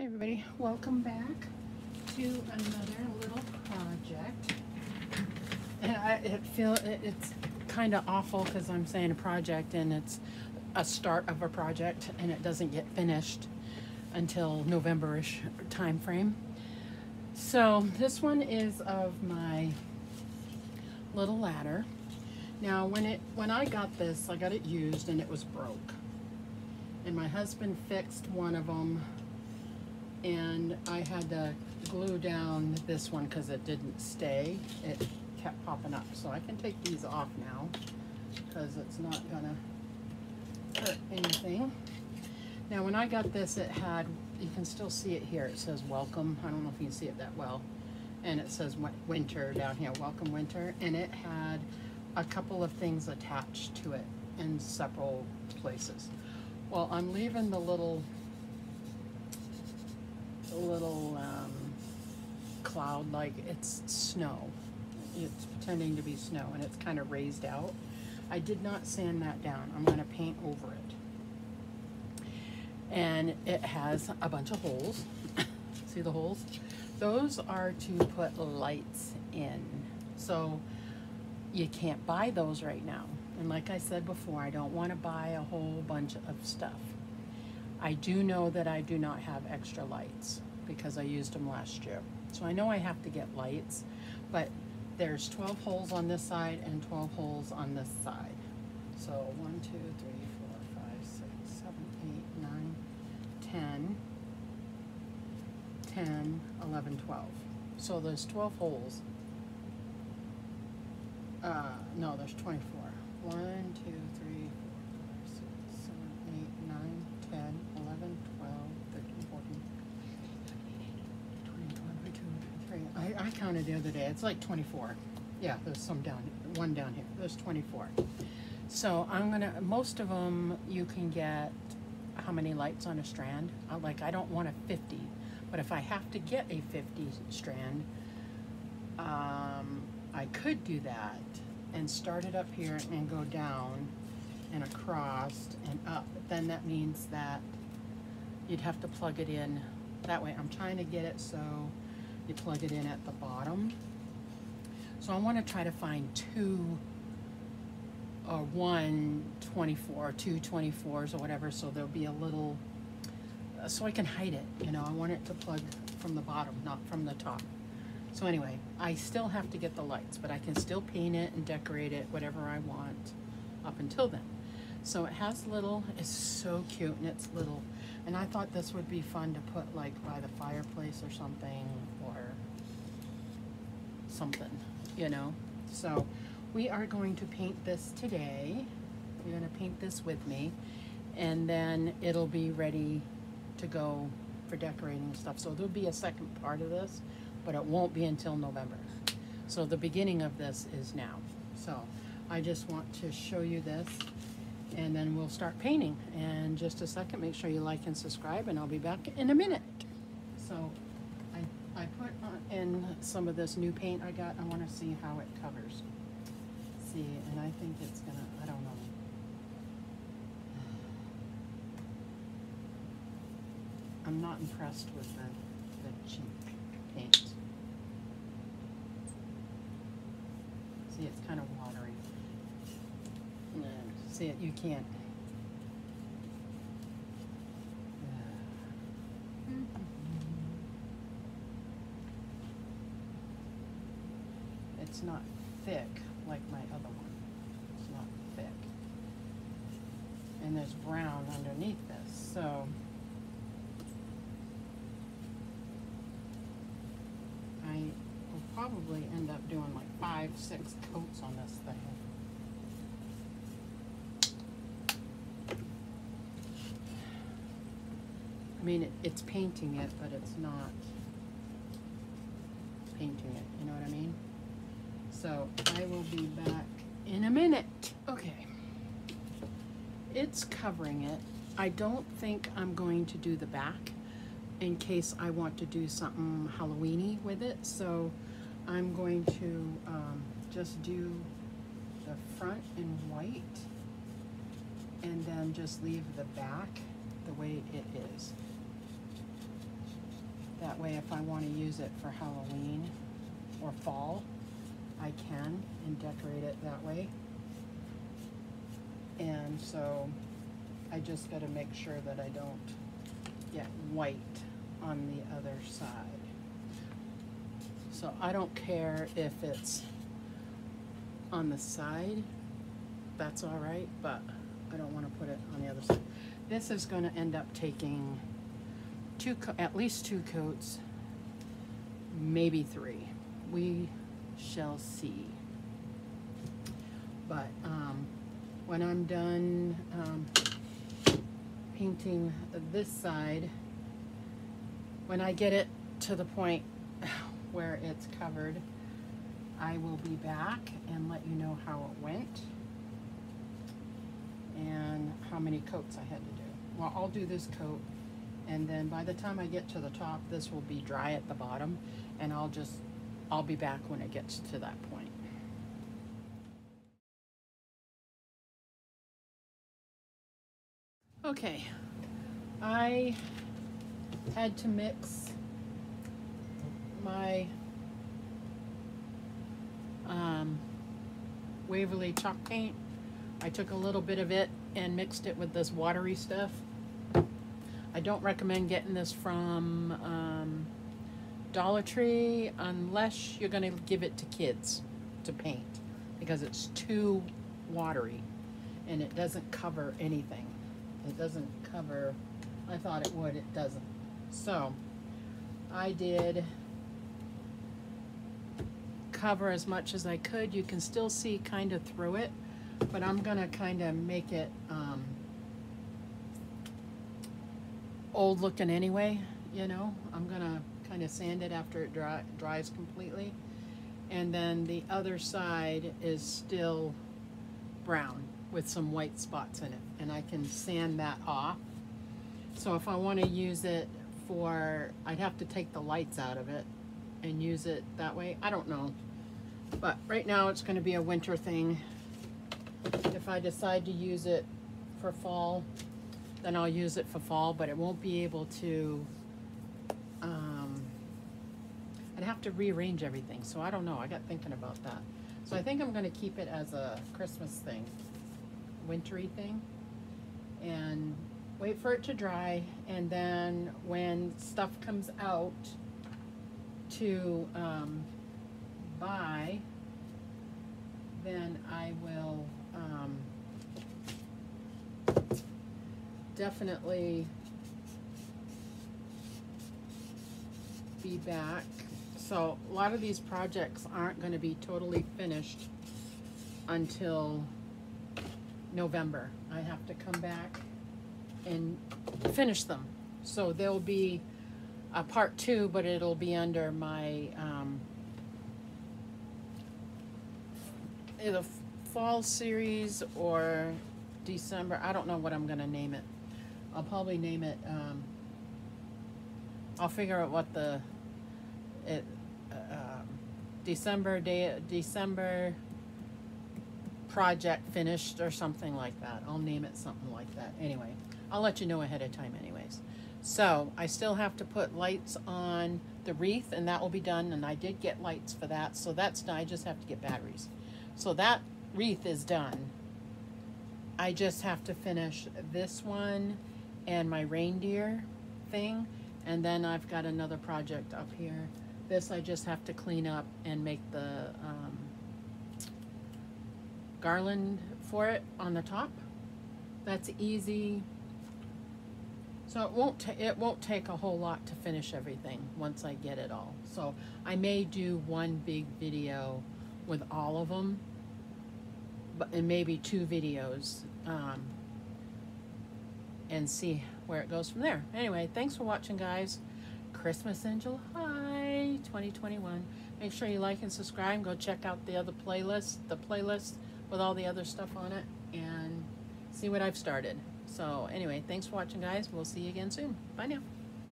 Hi everybody, welcome back to another little project. And it's kind of awful because I'm saying a project and it's a start of a project and it doesn't get finished until November-ish time frame. So this one is of my little ladder. Now when I got this, I got it used and it was broke. And my husband fixed one of them and I had to glue down this one because it didn't stay. It kept popping up. So I can take these off now because it's not gonna hurt anything. Now when I got this, it had, you can still see it here, it says welcome. I don't know if you can see it that well. And it says winter down here, welcome winter. And it had a couple of things attached to it in several places. Well, I'm leaving the little cloud like it's snow. It's pretending to be snow and it's kind of raised out. I did not sand that down. I'm going to paint over it. And it has a bunch of holes. See the holes? Those are to put lights in. So you can't buy those right now. And like I said before, I don't want to buy a whole bunch of stuff. I do know that I do not have extra lights because I used them last year. So I know I have to get lights, but there's 12 holes on this side and 12 holes on this side. So 1, 2, 3, 4, 5, 6, 7, 8, 9, 10, 10, 11, 12. So there's 12 holes. No, there's 24. 1, 2, 3, 4, 5, 6, 7, 8, 9, 10, 11, 12, 13, 14, 20, 21, 22, 23. I counted the other day. It's like 24. Yeah, there's one down here. There's 24. So most of them you can get how many lights on a strand? I don't want a 50, but if I have to get a 50 strand, I could do that and start it up here and go down and across and up. But then that means that you'd have to plug it in that way. I'm trying to get it so you plug it in at the bottom. So I want to try to find two or 124, two 24s or whatever, so there'll be a little, so I can hide it. You know, I want it to plug from the bottom, not from the top. So anyway, I still have to get the lights, but I can still paint it and decorate it, whatever I want, up until then. So it has little, it's so cute, and it's little. And I thought this would be fun to put like by the fireplace or something, you know. So we are going to paint this today. You're gonna paint this with me, and then it'll be ready to go for decorating and stuff. So there'll be a second part of this, but it won't be until November. So the beginning of this is now. So I just want to show you this and then we'll start painting. And just a second, make sure you like and subscribe and I'll be back in a minute. So I put in some of this new paint I got. I want to see how it covers. See, and I think it's gonna, I don't know. I'm not impressed with the cheap paint. See, it's kind of watery. No, see it, you can't. It's not thick like my other one. It's not thick. And there's brown underneath this, so I will probably end up doing like 5, 6 coats on this thing. I mean, it's painting it, but it's not painting it, you know what I mean? So I will be back in a minute. Okay, it's covering it. I don't think I'm going to do the back in case I want to do something Halloween-y with it. So I'm going to just do the front in white and then just leave the back the way it is. That way if I want to use it for Halloween or fall, I can and decorate it that way. And so I just got to make sure that I don't get white on the other side. So I don't care if it's on the side, that's all right, but I don't want to put it on the other side. This is going to end up taking at least two coats, maybe three. We shall see. But when I'm done painting this side, when I get it to the point where it's covered, I will be back and let you know how it went and how many coats I had to do. Well, I'll do this coat, and then by the time I get to the top, this will be dry at the bottom, and I'll be back when it gets to that point. Okay, I had to mix my Waverly chalk paint. I took a little bit of it and mixed it with this watery stuff. I don't recommend getting this from Dollar Tree unless you're going to give it to kids to paint, because it's too watery and it doesn't cover anything. It doesn't cover, I thought it would, it doesn't. So I did cover as much as I could. You can still see kind of through it, but I'm going to kind of make it old looking anyway, you know. I'm going to kind of sand it after it dries completely. And then the other side is still brown with some white spots in it, and I can sand that off. So if I want to use it for, I'd have to take the lights out of it and use it that way. I don't know. But right now it's going to be a winter thing. If I decide to use it for fall, then I'll use it for fall, but it won't be able to, I'd have to rearrange everything. So I don't know, I got thinking about that. So I think I'm gonna keep it as a Christmas thing, wintry thing, and wait for it to dry. And then when stuff comes out to buy, then I will definitely be back. So a lot of these projects aren't going to be totally finished until November. I have to come back and finish them. So there'll be a part two, but it'll be under my either fall series or December. I don't know what I'm going to name it. I'll probably name it, I'll figure out what the, December project finished or something like that. I'll name it something like that. Anyway, I'll let you know ahead of time anyways. So I still have to put lights on the wreath, and that will be done. And I did get lights for that. So that's done. I just have to get batteries. So that wreath is done. I just have to finish this one and my reindeer thing, and then I've got another project up here. This I just have to clean up and make the garland for it on the top. That's easy. So it won't take a whole lot to finish everything once I get it all. So I may do one big video with all of them, and maybe two videos, and see where it goes from there. Anyway, thanks for watching, guys. Christmas in July 2021. Make sure you like and subscribe. Go check out the other playlist, the playlist with all the other stuff on it, and see what I've started. So anyway, thanks for watching, guys. We'll see you again soon. Bye now.